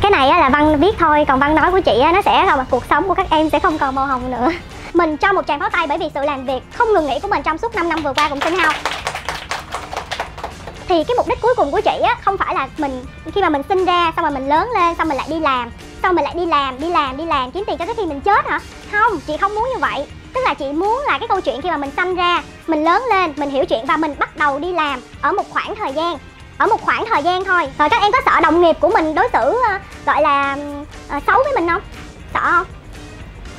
Cái này là Văn biết thôi, còn Văn nói của chị nó sẽ không, cuộc sống của các em sẽ không còn màu hồng nữa. Mình cho một tràng pháo tay bởi vì sự làm việc không ngừng nghỉ của mình trong suốt 5 năm vừa qua cùng Shynh House. Thì cái mục đích cuối cùng của chị không phải là mình khi mà mình sinh ra xong rồi mình lớn lên xong mình lại đi làm, xong mình lại đi làm kiếm tiền cho tới khi mình chết hả? Không, chị không muốn như vậy. Tức là chị muốn là cái câu chuyện khi mà mình sanh ra, mình lớn lên, mình hiểu chuyện và mình bắt đầu đi làm ở một khoảng thời gian, thôi. Rồi các em có sợ đồng nghiệp của mình đối xử gọi là xấu với mình không? Sợ không?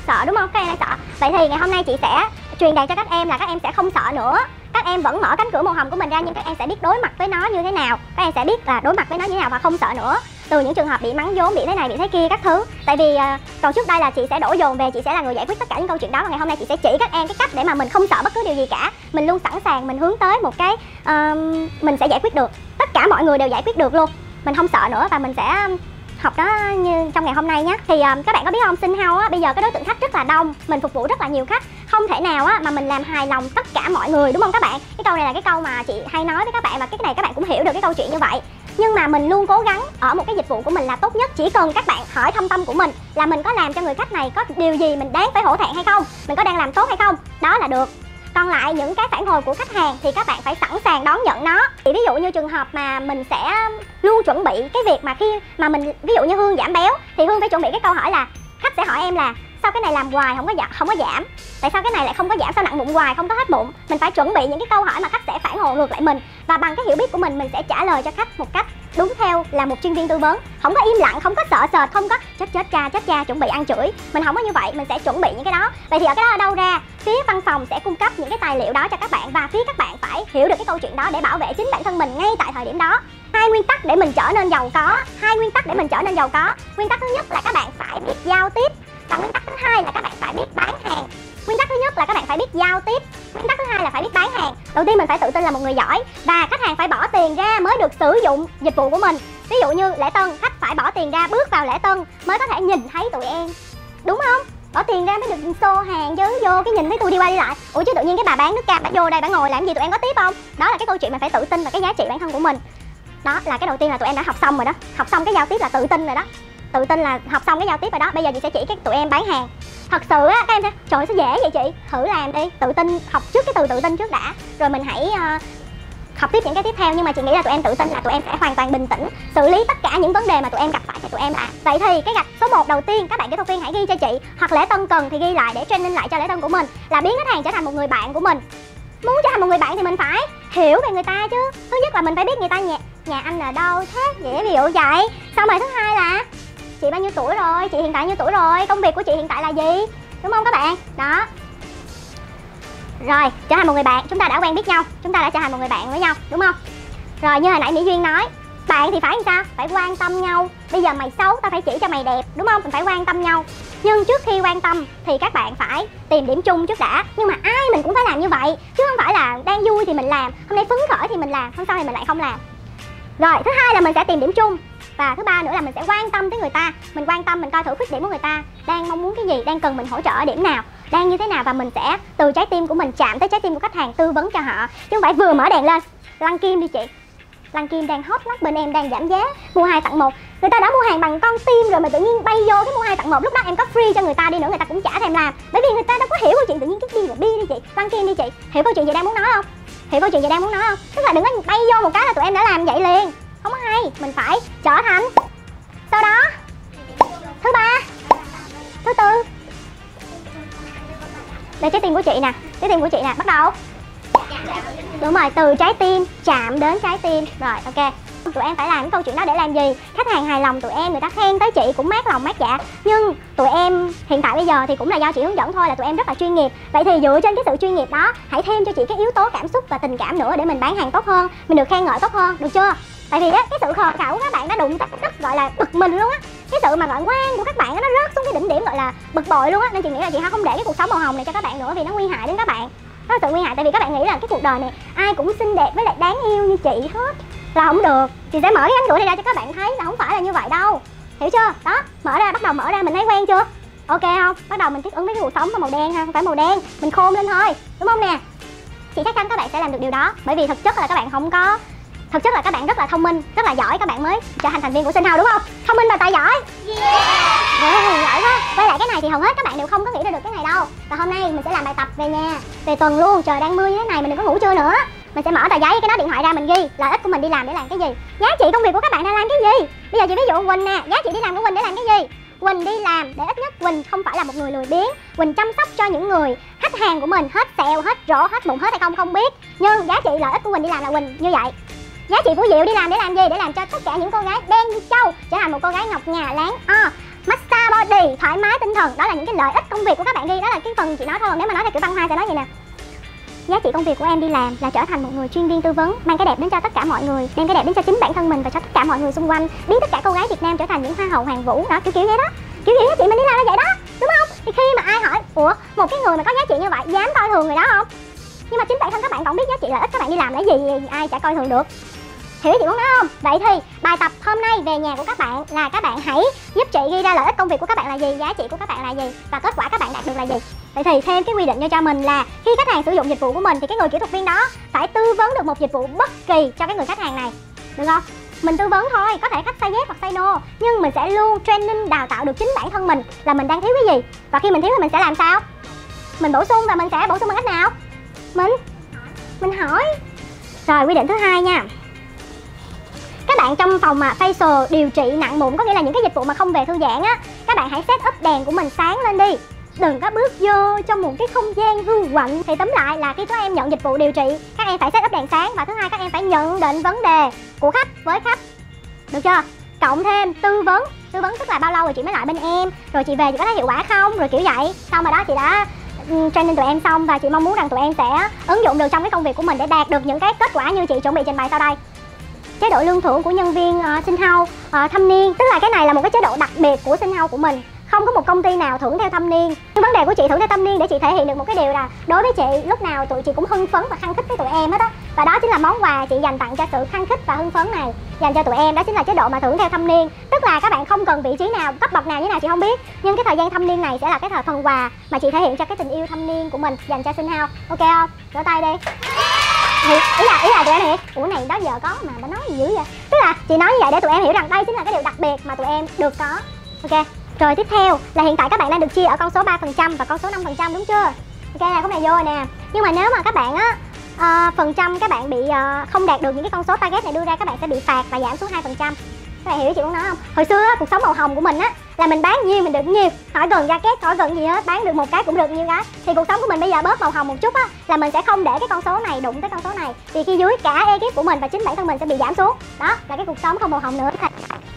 Sợ đúng không? Các em lại sợ. Vậy thì ngày hôm nay chị sẽ truyền đạt cho các em là các em sẽ không sợ nữa. Các em vẫn mở cánh cửa màu hồng của mình ra, nhưng các em sẽ biết đối mặt với nó như thế nào. Các em sẽ biết là đối mặt với nó như thế nào và không sợ nữa. Từ những trường hợp bị mắng vốn, bị thế này, bị thế kia các thứ. Tại vì còn trước đây là chị sẽ đổ dồn về, chị sẽ là người giải quyết tất cả những câu chuyện đó. Và ngày hôm nay chị sẽ chỉ các em cái cách để mà mình không sợ bất cứ điều gì cả. Mình luôn sẵn sàng, mình hướng tới một cái mình sẽ giải quyết được. Tất cả mọi người đều giải quyết được luôn. Mình không sợ nữa và mình sẽ học đó như trong ngày hôm nay nhé. Thì các bạn có biết không, Shynh House bây giờ cái đối tượng khách rất là đông, mình phục vụ rất là nhiều khách, không thể nào mà mình làm hài lòng tất cả mọi người, đúng không các bạn? Cái câu này là cái câu mà chị hay nói với các bạn, và cái này các bạn cũng hiểu được cái câu chuyện như vậy. Nhưng mà mình luôn cố gắng ở một cái dịch vụ của mình là tốt nhất. Chỉ cần các bạn hỏi thâm tâm của mình là mình có làm cho người khách này có điều gì mình đáng phải hổ thẹn hay không, mình có đang làm tốt hay không, đó là được. Còn lại những cái phản hồi của khách hàng thì các bạn phải sẵn sàng đón nhận nó. Thì ví dụ như trường hợp mà mình sẽ luôn chuẩn bị cái việc mà khi mà mình ví dụ như Hương giảm béo thì Hương phải chuẩn bị cái câu hỏi là khách sẽ hỏi em là sao cái này làm hoài không có giảm, tại sao cái này lại không có giảm, sao nặng bụng hoài không có hết bụng. Mình phải chuẩn bị những cái câu hỏi mà khách sẽ phản hồi ngược lại mình, và bằng cái hiểu biết của mình sẽ trả lời cho khách một cách đúng theo là một chuyên viên tư vấn, không có im lặng, không có sợ sệt, không có chết cha chuẩn bị ăn chửi. Mình không có như vậy, mình sẽ chuẩn bị những cái đó. Vậy thì ở cái đó ở đâu ra? Phía văn phòng sẽ cung cấp những cái tài liệu đó cho các bạn, và phía các bạn phải hiểu được cái câu chuyện đó để bảo vệ chính bản thân mình ngay tại thời điểm đó. 2 nguyên tắc để mình trở nên giàu có. Nguyên tắc thứ nhất là các bạn phải biết giao tiếp, và nguyên tắc thứ hai là các bạn phải biết bán hàng. Đầu tiên mình phải tự tin là một người giỏi, và khách hàng phải bỏ tiền ra mới được sử dụng dịch vụ của mình. Ví dụ như lễ tân, khách phải bỏ tiền ra, bước vào lễ tân mới có thể nhìn thấy tụi em, đúng không? Bỏ tiền ra mới được xô hàng chứ, vô cái nhìn thấy tôi đi qua đi lại, ủa chứ tự nhiên cái bà bán nước cam bà vô đây bà ngồi làm gì, tụi em có tiếp không? Đó là cái câu chuyện mà phải tự tin và cái giá trị bản thân của mình. Đó là cái đầu tiên là tụi em đã học xong rồi đó, học xong cái giao tiếp là tự tin rồi đó, tự tin là học xong cái giao tiếp rồi đó. Bây giờ chị sẽ chỉ các tụi em bán hàng. Thật sự á, các em sẽ trời sẽ dễ vậy chị, thử làm đi, tự tin, học trước cái từ tự tin trước đã, rồi mình hãy học tiếp những cái tiếp theo. Nhưng mà chị nghĩ là tụi em tự tin là tụi em sẽ hoàn toàn bình tĩnh xử lý tất cả những vấn đề mà tụi em gặp phải cho tụi em. Vậy thì cái gạch số 1 đầu tiên các bạn kỹ thuật viên hãy ghi cho chị, hoặc lễ tân cần thì ghi lại để training lại cho lễ tân của mình, là biến khách hàng trở thành một người bạn của mình. Muốn trở thành một người bạn thì mình phải hiểu về người ta chứ. Thứ nhất là mình phải biết người ta nhà anh ở đâu, thế dễ ví dụ vậy. Xong rồi thứ hai là chị bao nhiêu tuổi rồi, chị hiện tại nhiêu tuổi rồi, công việc của chị hiện tại là gì, đúng không các bạn? Đó. Rồi, trở thành một người bạn, chúng ta đã quen biết nhau, chúng ta đã trở thành một người bạn với nhau, đúng không? Rồi như hồi nãy Mỹ Duyên nói, bạn thì phải làm sao? Phải quan tâm nhau. Bây giờ mày xấu, tao phải chỉ cho mày đẹp, đúng không? Mình phải quan tâm nhau. Nhưng trước khi quan tâm thì các bạn phải tìm điểm chung trước đã. Nhưng mà ai mình cũng phải làm như vậy, chứ không phải là đang vui thì mình làm, hôm nay phấn khởi thì mình làm, hôm sau thì mình lại không làm. Rồi, thứ hai là mình sẽ tìm điểm chung. Và thứ ba nữa là mình sẽ quan tâm tới người ta. Mình quan tâm, mình coi thử khuyết điểm của người ta, đang mong muốn cái gì, đang cần mình hỗ trợ ở điểm nào, đang như thế nào. Và mình sẽ từ trái tim của mình chạm tới trái tim của khách hàng, tư vấn cho họ, chứ không phải vừa mở đèn lên lăn kim đi chị, lăn kim đang hot lắm, bên em đang giảm giá mua 2 tặng 1, người ta đã mua hàng bằng con tim rồi mà tự nhiên bay vô cái mua 2 tặng 1, lúc đó em có free cho người ta đi nữa người ta cũng chả thèm làm, bởi vì người ta đâu có hiểu câu chuyện. Tự nhiên cái đi là bi đi chị, lăn kim đi chị, hiểu câu chuyện gì đang muốn nói không? Tức là đừng có bay vô một cái là tụi em đã làm vậy liền, không có hay. Mình phải trở thành. Sau đó thứ ba, thứ tư, đây trái tim của chị nè, bắt đầu đúng rồi, từ trái tim chạm đến trái tim. Rồi ok, tụi em phải làm cái câu chuyện đó để làm gì? Khách hàng hài lòng tụi em, người ta khen tới chị cũng mát lòng mát dạ. Nhưng tụi em hiện tại bây giờ thì cũng là do chị hướng dẫn thôi, là tụi em rất là chuyên nghiệp. Vậy thì dựa trên cái sự chuyên nghiệp đó, hãy thêm cho chị cái yếu tố cảm xúc và tình cảm nữa để mình bán hàng tốt hơn, mình được khen ngợi tốt hơn, được chưa? Tại vì á, cái sự khờ khạo của các bạn đã đụng tới rất gọi là bực mình luôn á. Cái sự mà gọi quan của các bạn nó rớt xuống cái đỉnh điểm gọi là bực bội luôn á. Nên chị nghĩ là chị không để cái cuộc sống màu hồng này cho các bạn nữa, vì nó nguy hại đến các bạn. Nó tự nguy hại, tại vì các bạn nghĩ là cái cuộc đời này ai cũng xinh đẹp với lại đáng yêu như chị hết là không được. Chị sẽ mở cái cánh cửa này ra cho các bạn thấy là không phải là như vậy đâu, hiểu chưa? Đó, mở ra, bắt đầu mở ra, mình thấy quen chưa? Ok không? Bắt đầu mình thích ứng với cái cuộc sống màu đen ha, không phải màu đen, mình khôn lên thôi, đúng không nè? Chị chắc chắn các bạn sẽ làm được điều đó, bởi vì thực chất là các bạn không có Thực chất là các bạn rất là thông minh, rất là giỏi, các bạn mới trở thành thành viên của Shynh House đúng không? Thông minh và tài giỏi. Giỏi quá. Quay lại cái này thì hầu hết các bạn đều không có nghĩ ra được cái này đâu. Và hôm nay mình sẽ làm bài tập về nhà, về tuần luôn, trời đang mưa như thế này mình đừng có ngủ trưa nữa. Mình sẽ mở tờ giấy cái đó điện thoại ra mình ghi lợi ích của mình đi làm để làm cái gì, giá trị công việc của các bạn đang làm cái gì. Bây giờ chị ví dụ Quỳnh nè, giá trị đi làm của Quỳnh để làm cái gì? Quỳnh đi làm để ít nhất Quỳnh không phải là một người lười biếng, Quỳnh chăm sóc cho những người khách hàng của mình, hết sẹo, hết rỗ, hết mụn, hết hay không biết, nhưng giá trị lợi ích của Quỳnh đi làm là Quỳnh như vậy. Giá trị của Diệu đi làm để làm gì? Để làm cho tất cả những cô gái đen như trâu trở thành một cô gái ngọc ngà, láng o, massage body, thoải mái tinh thần. Đó là những cái lợi ích công việc của các bạn ghi. Đó là cái phần chị nói thôi, nếu mà nói theo kiểu văn hoa sẽ nói vậy nè: giá trị công việc của em đi làm là trở thành một người chuyên viên tư vấn, mang cái đẹp đến cho tất cả mọi người, đem cái đẹp đến cho chính bản thân mình và cho tất cả mọi người xung quanh, biến tất cả cô gái Việt Nam trở thành những hoa hậu hoàng vũ. Đó, kiểu vậy đó, kiểu chị mình đi làm là vậy đó, đúng không? Thì khi mà ai hỏi ủa một cái người mà có giá trị như vậy dám coi thường người đó không? Nhưng mà chính bản thân các bạn còn biết giá trị lợi ích các bạn đi làm là gì, ai chả coi thường được. Hiểu chị muốn nói không? Vậy thì bài tập hôm nay về nhà của các bạn là các bạn hãy giúp chị ghi ra lợi ích công việc của các bạn là gì, giá trị của các bạn là gì và kết quả các bạn đạt được là gì. Vậy thì thêm cái quy định cho mình là khi khách hàng sử dụng dịch vụ của mình thì cái người kỹ thuật viên đó phải tư vấn được một dịch vụ bất kỳ cho cái người khách hàng này, được không? Mình tư vấn thôi, có thể khách say yes hoặc say no, nhưng mình sẽ luôn training, đào tạo được chính bản thân mình là mình đang thiếu cái gì, và khi mình thiếu thì mình sẽ làm sao, mình bổ sung, và mình sẽ bổ sung bằng cách nào, mình hỏi. Rồi, quy định thứ hai nha các bạn, trong phòng mà facial, điều trị nặng mụn, có nghĩa là những cái dịch vụ mà không về thư giãn á, các bạn hãy set up đèn của mình sáng lên đi, đừng có bước vô trong một cái không gian hư quạnh. Thì tóm lại là khi các em nhận dịch vụ điều trị, các em phải set up đèn sáng, và thứ hai các em phải nhận định vấn đề của khách với khách, được chưa? Cộng thêm tư vấn. Tư vấn tức là bao lâu rồi chị mới lại bên em, rồi chị về chị có thấy hiệu quả không, rồi kiểu vậy. Xong rồi đó chị đã training tụi em xong, và chị mong muốn rằng tụi em sẽ ứng dụng được trong cái công việc của mình để đạt được những cái kết quả như chị chuẩn bị trình bày sau đây. Chế độ lương thưởng của nhân viên Shynh House thâm niên, tức là cái này là một cái chế độ đặc biệt của Shynh House của mình, không có một công ty nào thưởng theo thâm niên. Nhưng vấn đề của chị thưởng theo thâm niên để chị thể hiện được một cái điều là đối với chị lúc nào tụi chị cũng hưng phấn và khăng khít với tụi em hết á, và đó chính là món quà chị dành tặng cho sự khăng khít và hưng phấn này dành cho tụi em. Đó chính là chế độ mà thưởng theo thâm niên, tức là các bạn không cần vị trí nào, cấp bậc nào như nào chị không biết, nhưng cái thời gian thâm niên này sẽ là cái thời phần quà mà chị thể hiện cho cái tình yêu thâm niên của mình dành cho Shynh House. Ok không? Rửa tay đi. Thì ý là tụi em hiểu, ủa này đó giờ có mà nói gì dữ vậy, tức là chị nói như vậy để tụi em hiểu rằng đây chính là cái điều đặc biệt mà tụi em được có. Ok, rồi tiếp theo là hiện tại các bạn đang được chia ở con số 3% và con số 5%, đúng chưa? Ok, là khúc này vô nè. Nhưng mà nếu mà các bạn á phần trăm các bạn bị không đạt được những cái con số target này đưa ra, các bạn sẽ bị phạt và giảm xuống 2%. Các bạn hiểu chị muốn nói không? Hồi xưa á, cuộc sống màu hồng của mình á là mình bán nhiều mình được nhiều, khỏi gần ra két, khỏi gần gì hết, bán được một cái cũng được nhiều cái. Thì cuộc sống của mình bây giờ bớt màu hồng một chút á, là mình sẽ không để cái con số này đụng tới con số này, vì khi dưới cả ekip của mình và chính bản thân mình sẽ bị giảm xuống. Đó là cái cuộc sống không màu hồng nữa.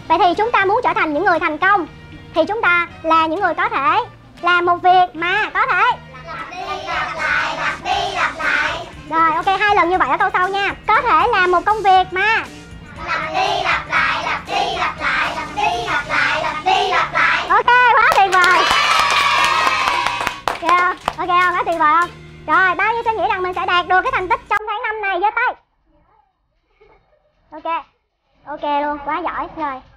Vậy thì chúng ta muốn trở thành những người thành công thì chúng ta là những người có thể làm một việc mà có thể lặp đi lặp lại, lặp đi lặp lại. Rồi, ok, 2 lần như vậy ở câu sau nha. Có thể làm một công việc mà lặp đi lặp lại, lặp đi lặp lại, lặp đi lặp lại, lặp đi lặp lại. Ok, quá tuyệt vời. Yeah. Ok không? Quá tuyệt vời không? Rồi, bao nhiêu sẽ nghĩ rằng mình sẽ đạt được cái thành tích trong tháng 5 này, giơ tay. Ok. Ok luôn, quá giỏi. Rồi.